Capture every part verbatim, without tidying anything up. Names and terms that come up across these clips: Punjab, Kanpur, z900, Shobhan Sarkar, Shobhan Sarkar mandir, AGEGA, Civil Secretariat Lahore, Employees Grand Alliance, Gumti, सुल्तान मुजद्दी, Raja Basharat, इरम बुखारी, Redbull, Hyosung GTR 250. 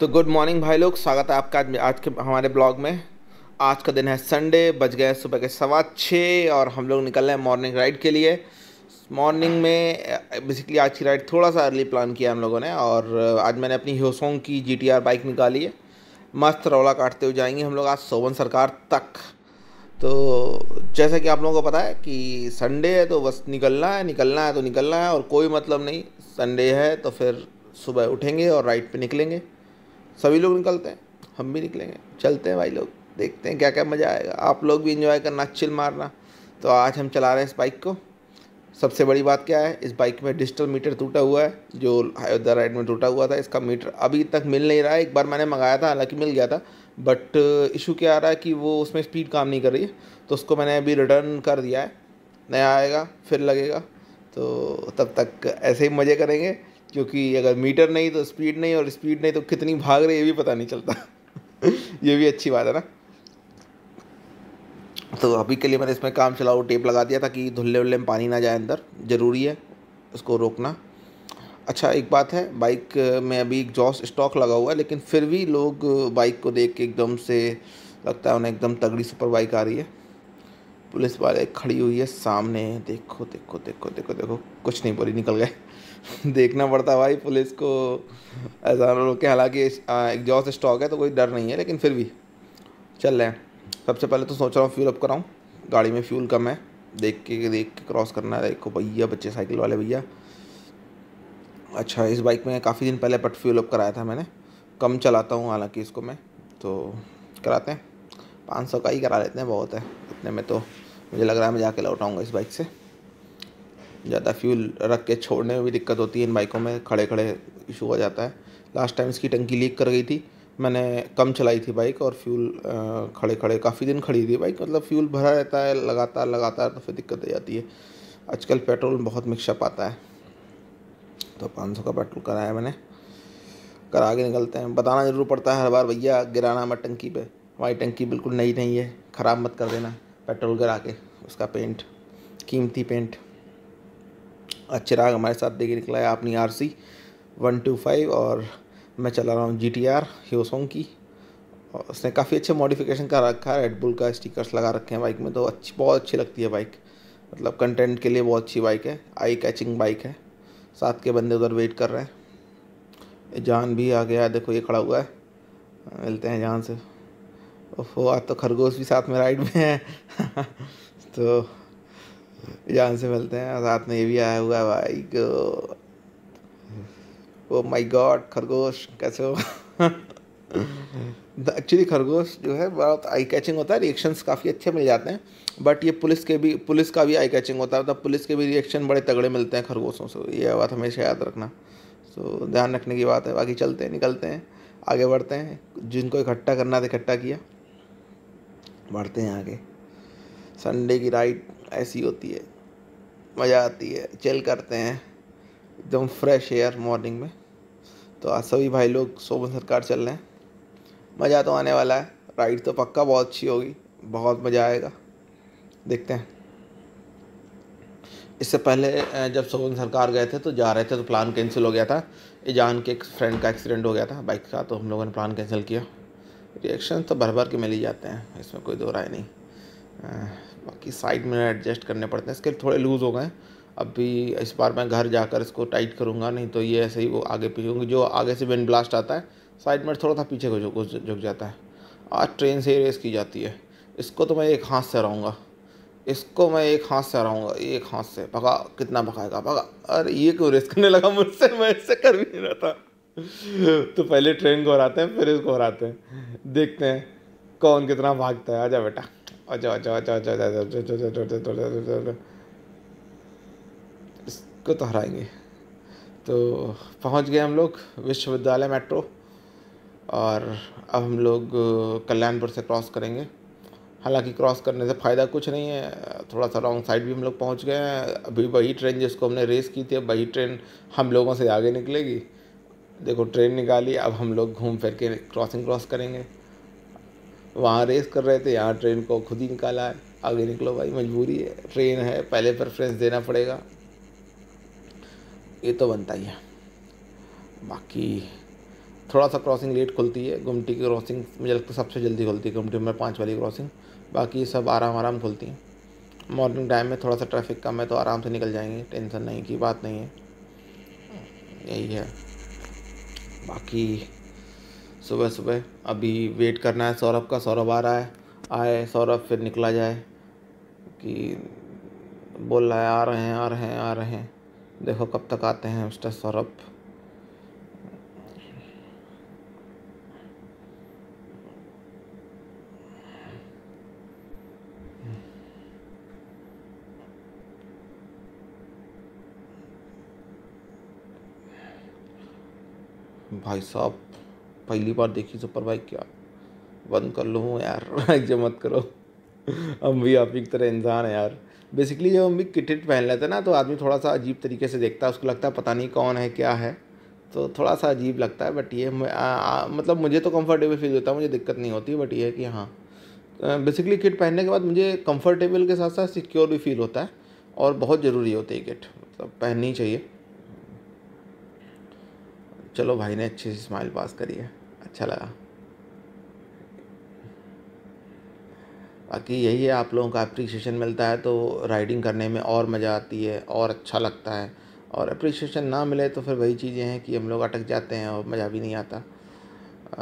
तो good morning भाई लोग, स्वागत है आपका आज, आज के हमारे ब्लॉग में। आज का दिन है संडे, बज गए सुबह के सवा छः और हम लोग निकल रहे हैं मॉर्निंग राइड के लिए। मॉर्निंग में बेसिकली आज की राइड थोड़ा सा अर्ली प्लान किया हम लोगों ने और आज मैंने अपनी ह्योसोंग की जी टी आर बाइक निकाली है। मस्त रौला काटते हुए जाएंगे हम लोग आज शोभन सरकार तक। तो जैसा कि आप लोगों को पता है कि संडे है तो बस निकलना है निकलना है तो निकलना है और कोई मतलब नहीं। संडे है तो फिर सुबह उठेंगे और राइड पे निकलेंगे, सभी लोग निकलते हैं, हम भी निकलेंगे। चलते हैं भाई लोग, देखते हैं क्या क्या मज़ा आएगा। आप लोग भी एंजॉय करना, चिल मारना। तो आज हम चला रहे हैं इस बाइक को। सबसे बड़ी बात क्या है, इस बाइक में डिजिटल मीटर टूटा हुआ है, जो अयोध्या राइड में टूटा हुआ था। इसका मीटर अभी तक मिल नहीं रहा है। एक बार मैंने मंगाया था, हालांकि मिल गया था, बट इशू क्या आ रहा है कि वो उसमें स्पीड काम नहीं कर रही है। तो उसको मैंने अभी रिटर्न कर दिया है, नया आएगा फिर लगेगा। तो तब तक ऐसे ही मज़े करेंगे, क्योंकि अगर मीटर नहीं तो स्पीड नहीं, और स्पीड नहीं तो कितनी भाग रही है ये भी पता नहीं चलता ये भी अच्छी बात है ना। तो अभी के लिए मैंने इसमें काम चलाओ टेप लगा दिया था कि धुल्ले उल्ले में पानी ना जाए अंदर, ज़रूरी है उसको रोकना। अच्छा एक बात है, बाइक में अभी एग्जॉस्ट स्टॉक लगा हुआ है, लेकिन फिर भी लोग बाइक को देख के एकदम से लगता है उन्हें एकदम तगड़ी सुपर बाइक आ रही है। पुलिस वाले खड़ी हुई है सामने, देखो देखो देखो देखो देखो, कुछ नहीं बोली, निकल गए देखना पड़ता भाई पुलिस को ऐसा रोके। हालाँकि एग्जॉस्ट स्टॉक है तो कोई डर नहीं है, लेकिन फिर भी चल रहे हैं। सबसे पहले तो सोच रहा हूँ फ्यूल अप कराऊँ, गाड़ी में फ्यूल कम है, देख के देख के क्रॉस करना है। देखो भैया, बच्चे साइकिल वाले भैया। अच्छा इस बाइक में काफ़ी दिन पहले बट फ्यूल अप कराया था मैंने, कम चलाता हूँ हालांकि इसको मैं, तो कराते हैं पाँच सौ का ही करा लेते हैं, बहुत है इतने में। तो मुझे लग रहा है मैं जाके लौटाऊँगा इस बाइक से। ज़्यादा फ्यूल रख के छोड़ने में भी दिक्कत होती है इन बाइकों में, खड़े खड़े इशू हो जाता है। लास्ट टाइम इसकी टंकी लीक कर गई थी, मैंने कम चलाई थी बाइक और फ्यूल खड़े खड़े काफ़ी दिन खड़ी थी बाइक, मतलब फ्यूल भरा रहता है लगातार लगातार, तो फिर दिक्कत हो जाती है। आजकल पेट्रोल बहुत मिक्सअप आता है, तो पाँच सौ का पेट्रोल कराया मैंने। करा के निकलते हैं। बताना ज़रूर पड़ता है हर बार, भैया गिराना मत टंकी पे, हमारी टंकी बिल्कुल नई नहीं है, ख़राब मत कर देना पेट्रोल गिरा के उसका पेंट, कीमती पेंट। अच्छे राग हमारे साथ देखे निकला है अपनी R C one two five और मैं चला रहा हूँ जी टी आर ह्योसोंग की। और उसने काफ़ी अच्छे मॉडिफिकेशन कर रखा है, रेडबुल का स्टिकर्स लगा रखे हैं बाइक में, तो अच्छी बहुत अच्छी लगती है बाइक, मतलब कंटेंट के लिए बहुत अच्छी बाइक है, आई कैचिंग बाइक है। साथ के बंदे उधर वेट कर रहे हैं, जान भी आ गया, देखो ये खड़ा हुआ है, मिलते हैं जान से। ओफो आज तो खरगोश भी साथ में राइड में है तो जान से मिलते हैं, साथ में ये भी आया हुआ है भाई को। ओ माय गॉड खरगोश कैसे हो एक्चुअली खरगोश जो है बहुत आई कैचिंग होता है, रिएक्शंस काफ़ी अच्छे मिल जाते हैं, बट ये पुलिस के भी पुलिस का भी आई कैचिंग होता है, मतलब पुलिस के भी रिएक्शन बड़े तगड़े मिलते हैं खरगोशों से। ये बात हमेशा याद रखना, तो ध्यान रखने की बात है। बाकी चलते हैं, निकलते हैं, आगे बढ़ते हैं, जिनको इकट्ठा करना था इकट्ठा किया, बढ़ते हैं आगे। संडे की राइड ऐसी होती है, मज़ा आती है, चिल करते हैं एकदम फ्रेश एयर मॉर्निंग में। तो आज सभी भाई लोग शोभन सरकार चल रहे हैं, मज़ा तो आने वाला है, राइड तो पक्का बहुत अच्छी होगी, बहुत मज़ा आएगा, देखते हैं। इससे पहले जब शोभन सरकार गए थे तो जा रहे थे तो प्लान कैंसिल हो गया था, ईजान के एक फ्रेंड का एक्सीडेंट हो गया था बाइक का, तो हम लोगों ने प्लान कैंसिल किया। रिएक्शन तो भर भर के मिल ही जाते हैं, इसमें कोई दो राय नहीं। बाकी साइड में एडजस्ट करने पड़ते हैं, इसके थोड़े लूज़ हो गए, अभी इस बार मैं घर जाकर इसको टाइट करूंगा, नहीं तो ये ऐसे ही वो आगे पीछे, क्योंकि जो आगे से विंड ब्लास्ट आता है साइड में थोड़ा सा पीछे को झुक जाता है। आज ट्रेन से रेस की जाती है, इसको तो मैं एक हाथ से हराऊंगा, इसको मैं एक हाथ से हराऊंगा, एक हाथ से भगा, कितना भगाएगा भगा। अरे ये क्यों रेस करने लगा मुझसे, मैं इससे कर भी नहीं रहा था तो पहले ट्रेन को हराते हैं फिर इसको हराते हैं, देखते हैं कौन कितना भागता है। आजा बेटा, आजा आजा आजा आजा, को तो हराएंगे। तो पहुंच गए हम लोग विश्वविद्यालय मेट्रो और अब हम लोग कल्याणपुर से क्रॉस करेंगे। हालांकि क्रॉस करने से फ़ायदा कुछ नहीं है, थोड़ा सा रॉन्ग साइड भी हम लोग पहुंच गए हैं। अभी वही ट्रेन जिसको हमने रेस की थी, अब वही ट्रेन हम लोगों से आगे निकलेगी। देखो ट्रेन निकाली, अब हम लोग घूम फिर के क्रॉसिंग क्रॉस करेंगे। वहाँ रेस कर रहे थे, यहाँ ट्रेन को खुद ही निकाला है। आगे निकलो भाई, मजबूरी है, ट्रेन है, पहले प्रेफरेंस देना पड़ेगा, ये तो बनता ही है। बाकी थोड़ा सा क्रॉसिंग लेट खुलती है, गुमटी की क्रॉसिंग मुझे लगता है सबसे जल्दी खुलती है, गुमटी में पाँच वाली क्रॉसिंग, बाकी सब आराम आराम खुलती हैं। मॉर्निंग टाइम में थोड़ा सा ट्रैफिक कम है तो आराम से निकल जाएंगे, टेंशन नहीं की बात नहीं है, यही है। बाकी सुबह सुबह अभी वेट करना है सौरभ का, सौरभ आ रहा है, आए सौरभ फिर निकला जाए, कि बोल रहा है आ रहे हैं आ रहे हैं आ रहे हैं, देखो कब तक आते हैं मिस्टर सौरभ। भाई साहब पहली बार देखी सुपर बाइक, क्या बंद कर लो यार, ऐसे मत करो। हम भी आप ही की तरह इंसान है यार। बेसिकली जब हम भी किट पहन लेते हैं ना तो आदमी थोड़ा सा अजीब तरीके से देखता है, उसको लगता है पता नहीं कौन है क्या है, तो थोड़ा सा अजीब लगता है। बट ये आ, आ, मतलब मुझे तो कंफर्टेबल फील होता है, मुझे दिक्कत नहीं होती। बट ये है कि हाँ बेसिकली किट पहनने के बाद मुझे कंफर्टेबल के साथ साथ सिक्योर भी फील होता है, और बहुत ज़रूरी होती है किट, मतलब पहननी चाहिए। चलो भाई ने अच्छे से स्माइल पास करी है, अच्छा लगा। बाकी यही है, आप लोगों का अप्रिसिएशन मिलता है तो राइडिंग करने में और मज़ा आती है और अच्छा लगता है, और अप्रिसिएशन ना मिले तो फिर वही चीज़ें हैं कि हम लोग अटक जाते हैं और मज़ा भी नहीं आता।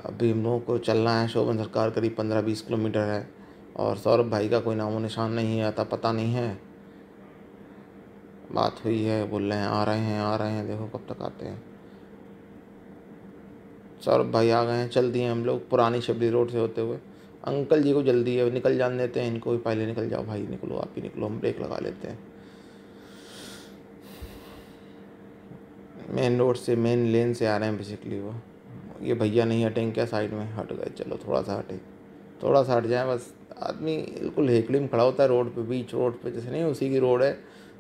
अभी हम लोगों को चलना है शोभन सरकार, करीब पंद्रह बीस किलोमीटर है, और सौरभ भाई का कोई नामो निशान नहीं आता, पता नहीं है, बात हुई है, बोल रहे हैं आ रहे हैं आ रहे हैं, देखो कब तक आते हैं। सौरभ भाई आ गए हैं, चल दिए हम लोग पुरानी शबरी रोड से होते हुए। अंकल जी को जल्दी है, निकल जाने देते हैं इनको, पहले निकल जाओ भाई, निकलो आप ही निकलो, हम ब्रेक लगा लेते हैं। मेन रोड से मेन लेन से आ रहे हैं बेसिकली वो। ये भैया नहीं हटेंगे क्या साइड में? हट गए, चलो थोड़ा सा हटे, थोड़ा सा हट जाए बस। आदमी बिल्कुल हेकड़ी में खड़ा होता है रोड पे, बीच रोड पे जैसे नहीं उसी की रोड है,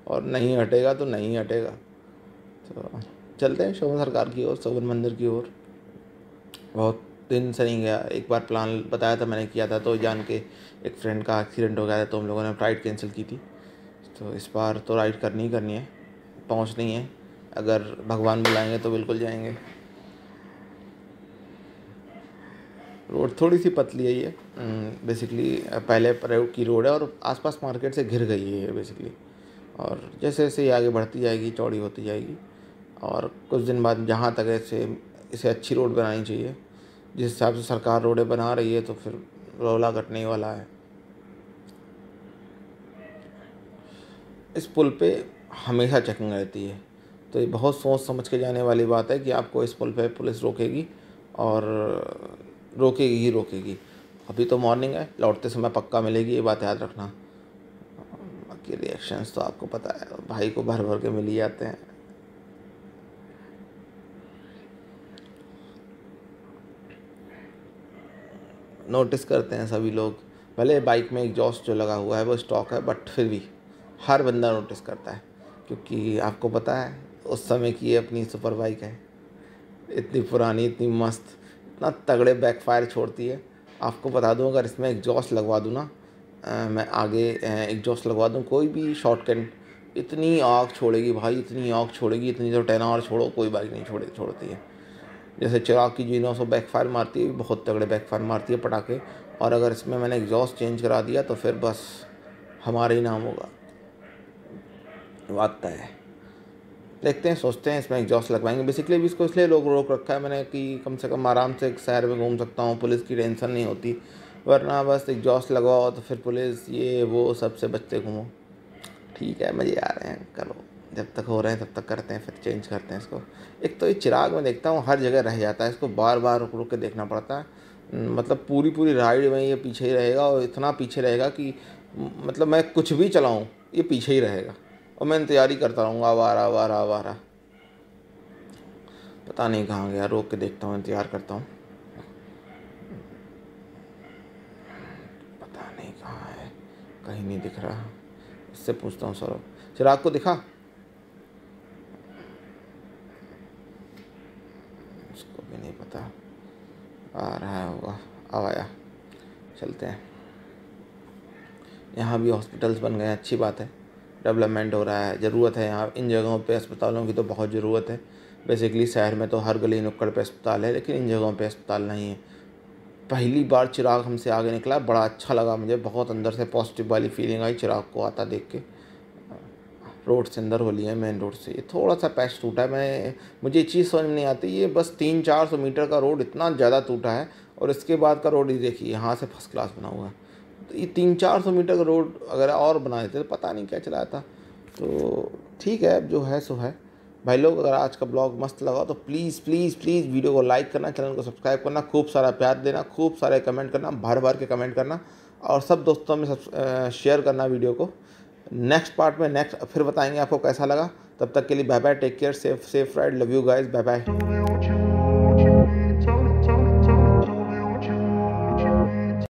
और नहीं हटेगा तो नहीं हटेगा। तो चलते हैं शोभन सरकार की ओर, शोभन मंदिर की ओर, बहुत दिन से नहीं गया। एक बार प्लान बताया था मैंने किया था, तो जान के एक फ्रेंड का एक्सीडेंट हो गया था तो हम लोगों ने राइड कैंसिल की थी। तो इस बार तो राइड करनी ही करनी है, पहुंचनी है, अगर भगवान बुलाएंगे तो बिल्कुल जाएंगे। रोड थोड़ी सी पतली है ये, बेसिकली पहले प्रयोग की रोड है और आसपास मार्केट से घिर गई है बेसिकली, और जैसे जैसे ये आगे बढ़ती जाएगी चौड़ी होती जाएगी, और कुछ दिन बाद जहाँ तक ऐसे इसे अच्छी रोड बनानी चाहिए। जिस हिसाब से सरकार रोडें बना रही है तो फिर रौला घटने वाला है। इस पुल पे हमेशा चेकिंग रहती है, तो ये बहुत सोच समझ के जाने वाली बात है कि आपको इस पुल पे पुलिस रोकेगी और रोकेगी ही रोकेगी। अभी तो मॉर्निंग है, लौटते समय पक्का मिलेगी, ये बात याद रखना। बाकी रिएक्शंस तो आपको पता है, भाई को भर भर के मिल ही जाते हैं। नोटिस करते हैं सभी लोग, भले बाइक में एग्जॉस्ट जो लगा हुआ है वो स्टॉक है, बट फिर भी हर बंदा नोटिस करता है, क्योंकि आपको पता है उस समय की ये अपनी सुपर बाइक है, इतनी पुरानी, इतनी मस्त, इतना तगड़े बैकफायर छोड़ती है। आपको बता दूं, अगर इसमें एग्जॉस्ट लगवा दूं ना, आ, मैं आगे एग्जॉस्ट लगवा दूं कोई भी शॉर्टकट, इतनी आग छोड़ेगी भाई, इतनी आग छोड़ेगी, इतनी तो टेन आवर छोड़ो कोई बाइक नहीं छोड़े छोड़ती है। जैसे चिराग की जी नौ सौ बैकफायर मारती है, बहुत तगड़े बैकफायर मारती है पटाखे, और अगर इसमें मैंने एग्जॉस्ट चेंज करा दिया तो फिर बस हमारा ही नाम होगा, बात है। देखते हैं, सोचते हैं इसमें एग्जॉस्ट लगवाएंगे। बेसिकली भी इसको इसलिए लोग रोक रखा है मैंने कि कम से कम आराम से शहर में घूम सकता हूँ, पुलिस की टेंशन नहीं होती, वरना बस एग्जॉस्ट लगवाओ तो फिर पुलिस ये वो सबसे बचते घूमो। ठीक है, मज़े आ रहे हैं, करो, जब तक हो रहे हैं तब तक करते हैं, फिर चेंज करते हैं इसको। एक तो ये चिराग में देखता हूँ हर जगह रह जाता है, इसको बार बार रुक रुक के देखना पड़ता है, मतलब पूरी पूरी राइड में ये पीछे ही रहेगा, और इतना पीछे रहेगा कि मतलब मैं कुछ भी चलाऊँ ये पीछे ही रहेगा, और मैं इंतजार ही करता रहूँगा, आवारा आवारा आवारा, पता नहीं कहाँ गया, रोक के देखता हूँ, इंतजार करता हूँ, पता नहीं कहाँ है, कहीं नहीं दिख रहा। इससे पूछता हूँ सौरभ, चिराग को दिखा? नहीं पता, आ रहा होगा, अब आया। चलते हैं, यहाँ भी हॉस्पिटल्स बन गए हैं, अच्छी बात है, डेवलपमेंट हो रहा है, ज़रूरत है यहाँ इन जगहों पे अस्पतालों की, तो बहुत ज़रूरत है। बेसिकली शहर में तो हर गली नुक्कड़ पे अस्पताल है, लेकिन इन जगहों पे अस्पताल नहीं है। पहली बार चिराग हमसे आगे निकला, बड़ा अच्छा लगा मुझे, बहुत अंदर से पॉजिटिव वाली फीलिंग आई चिराग को आता देख के। रोड से अंदर हो लिया मेन रोड से, ये थोड़ा सा पैच टूटा है, मैं मुझे चीज़ समझ नहीं आती, ये बस तीन चार सौ मीटर का रोड इतना ज़्यादा टूटा है, और इसके बाद का रोड ये देखिए यहाँ से फर्स्ट क्लास बना हुआ है। तो ये तीन चार सौ मीटर का रोड अगर और बना देते तो पता नहीं क्या चला था। तो ठीक है, जो है सो है। भाई लोग, अगर आज का ब्लॉग मस्त लगा तो प्लीज़ प्लीज़ प्लीज़ वीडियो को लाइक करना, चैनल को सब्सक्राइब करना, खूब सारा प्यार देना, खूब सारे कमेंट करना, भर भर के कमेंट करना, और सब दोस्तों में सब शेयर करना वीडियो को। नेक्स्ट पार्ट में नेक्स्ट फिर बताएंगे आपको कैसा लगा। तब तक के लिए bye bye, take care, safe safe ride, love you guys, bye bye.